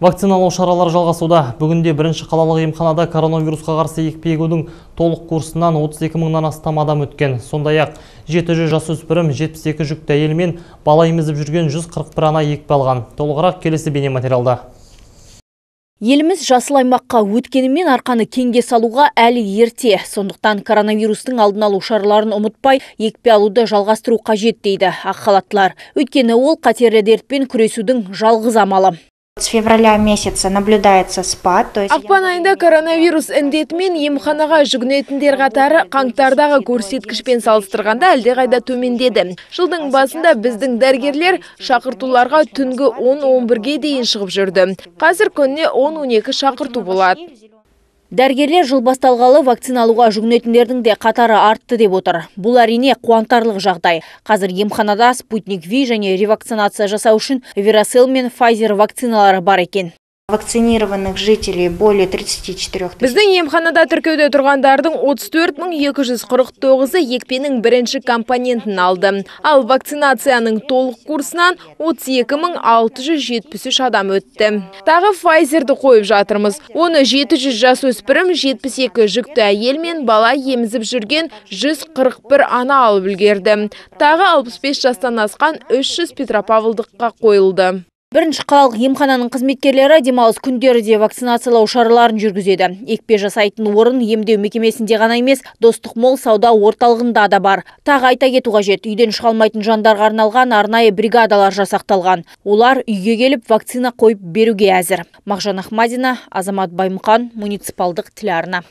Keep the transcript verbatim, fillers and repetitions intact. Вакциналау шаралары жалғасуда. Бүгінде бірінші қалалық емханада коронавирусқа қарсы екпе-егудің толық курсынан отыз екі мыңнан астам адам өткен. Сондай-ақ жеті жүз жасөспірім, жетпіс екі жүкті әйел мен бала емізіп жүрген жүз қырық бір ана екпе алған. Толығырақ келесі бейнематериалда. Еліміз жасыл аймаққа өткенімен арқаны кеңге салуға әлі ерте. Сондықтан коронавирустың алдын алу шараларын ұмытпай, екпе алуды жалғастыру қажет дейді ақ халаттылар. Өйткені ол қатерлі дертпен күресудің жалғыз амалы. С февраля месяца наблюдается спад. Ақпан айында коронавирус індетімен емханаға жүгінетіндер қатары қаңтардағы көрсеткішпен салыстырғанда әлдеқайда төмендеді. Жылдың басында біздің дәрігерлер шақыртуларға түнгі он он бірге дейін шығып жүрді. Қазір күніне он он екі шақырту болады. Дәргерлер жыл басталғалы вакциналуға жүгінетіндердің де қатары артты деп отыр. Бұл әрине қуантарлық жағдай. Қазір емханада Спутник Ви және ревакцинация жасау үшін Верасел мен Pfizer вакциналары бар екен. Вакцинированных жителей более тридцать четыре тысячи. Біздің емханада тіркеуде тұрғандардың отыз төрт мың екі жүз қырық тоғызы екпенің бірінші компонентін алды. Ал вакцинацияның толық курсынан отыз екі мың алты жүз жетпіс үш адам өтті. Тағы Pfizer-ді қойып жатырмыз. Оны жеті жүз жасөспірім, жетпіс екі жүкті әйел мен бала емізіп жүрген жүз қырық бір ана алып үлгерді. Тағы алпыс бес жастан асқан үш жүз петропавлдыққа қойылды. Бірінші қалалық емхананың қызметкерлері демалыс күндері де вакцинациялау шараларын жүргізеді. Екпе жасайтын орын емдеу мекемесінде ғана емес, достық мол сауда орталығында да бар. Тағы айта кету қажет, үйден шыға алмайтын жандарға арналған арнайы бригадалар жасақталған. Олар үйге келіп вакцина қойып беруге әзір. Мақжан Ахмадина, Азамат Баймұқан, муниципалдық телеарна.